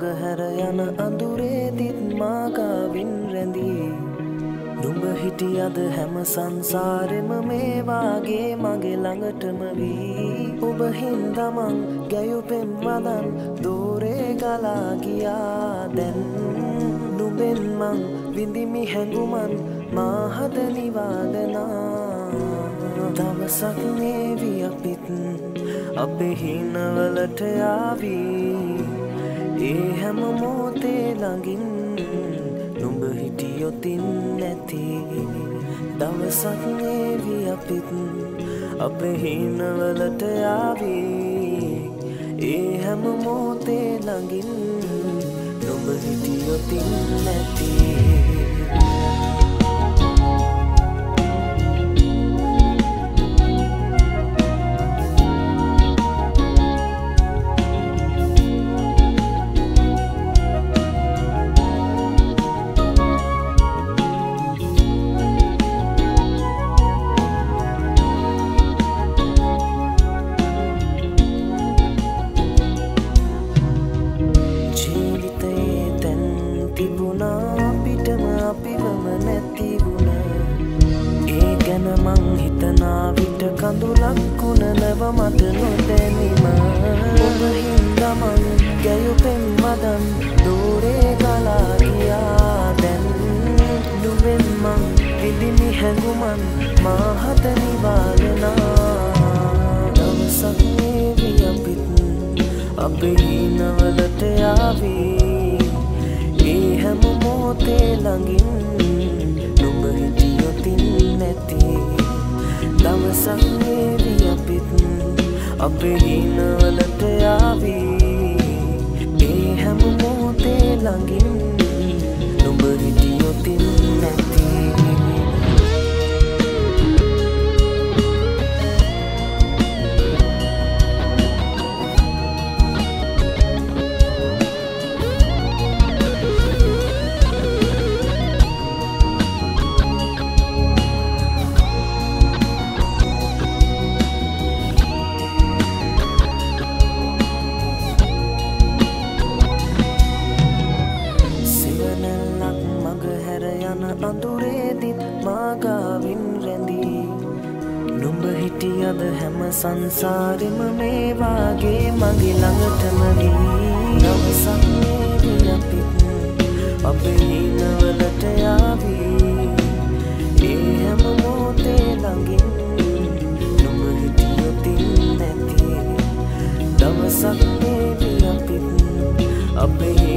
මගහැර යන අඳුරේ දිත් මා කවින් රැඳී දුඹ හිටියද හැම සංසාරෙම මේ වාගේ මගේ ළඟටම වී ඔබ හින්දා මං ගැයුපෙන් වදන් දෝරේ ගලා ගියා දැන් නුඹෙන් මං විඳිමි හැඟුමන් මා හද නිවාදනා දවසක් මේ වී අපිත් අපේ හිනවලට ආවී ඒ හැම මොහොතේ ළඟින් නුඹ හිටියොත් නැති දවසක් වේවි අපිත් අපේ හිනවලට ආවී ඒ හැම මොහොතේ ළඟින් නුඹ හිටියොත් නැති I'll be